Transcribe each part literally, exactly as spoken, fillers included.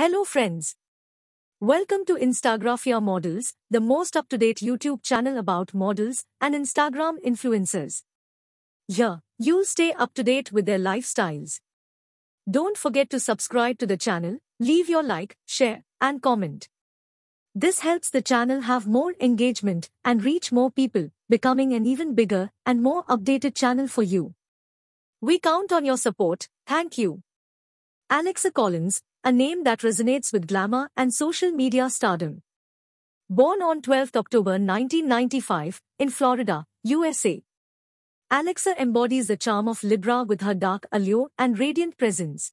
Hello friends. Welcome to Instagrafia Models, the most up-to-date YouTube channel about models and Instagram influencers. Here, you'll stay up-to-date with their lifestyles. Don't forget to subscribe to the channel, leave your like, share, and comment. This helps the channel have more engagement and reach more people, becoming an even bigger and more updated channel for you. We count on your support. Thank you. Alexa Collins, a name that resonates with glamour and social media stardom. Born on twelfth October nineteen ninety-five, in Florida, U S A. Alexa embodies the charm of Libra with her dark allure and radiant presence.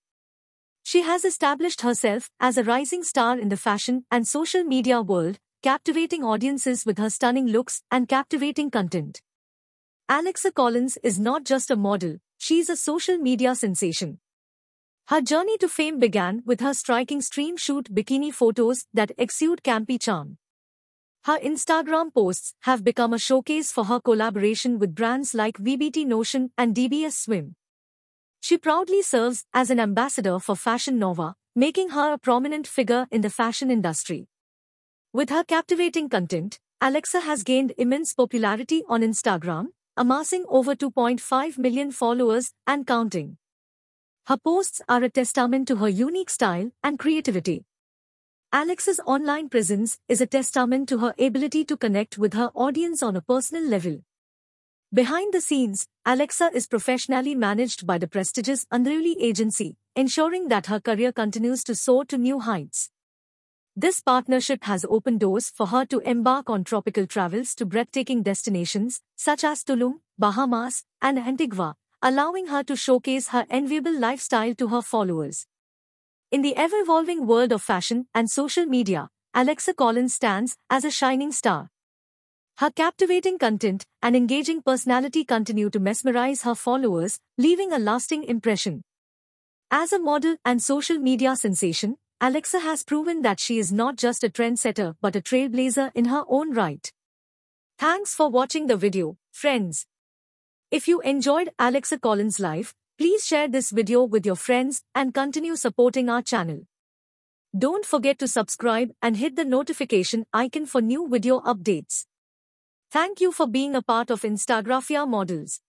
She has established herself as a rising star in the fashion and social media world, captivating audiences with her stunning looks and captivating content. Alexa Collins is not just a model, she's a social media sensation. Her journey to fame began with her striking stream shoot bikini photos that exude campy charm. Her Instagram posts have become a showcase for her collaboration with brands like V B T Notion and D B S Swim. She proudly serves as an ambassador for Fashion Nova, making her a prominent figure in the fashion industry. With her captivating content, Alexa has gained immense popularity on Instagram, amassing over two point five million followers and counting. Her posts are a testament to her unique style and creativity. Alexa's online presence is a testament to her ability to connect with her audience on a personal level. Behind the scenes, Alexa is professionally managed by the prestigious Andreoli Agency, ensuring that her career continues to soar to new heights. This partnership has opened doors for her to embark on tropical travels to breathtaking destinations such as Tulum, Bahamas, and Antigua, allowing her to showcase her enviable lifestyle to her followers. In the ever-evolving world of fashion and social media, Alexa Collins stands as a shining star. Her captivating content and engaging personality continue to mesmerize her followers, leaving a lasting impression. As a model and social media sensation, Alexa has proven that she is not just a trendsetter but a trailblazer in her own right. Thanks for watching the video, friends. If you enjoyed Alexa Collins' life, please share this video with your friends and continue supporting our channel. Don't forget to subscribe and hit the notification icon for new video updates. Thank you for being a part of Instagrafia Models.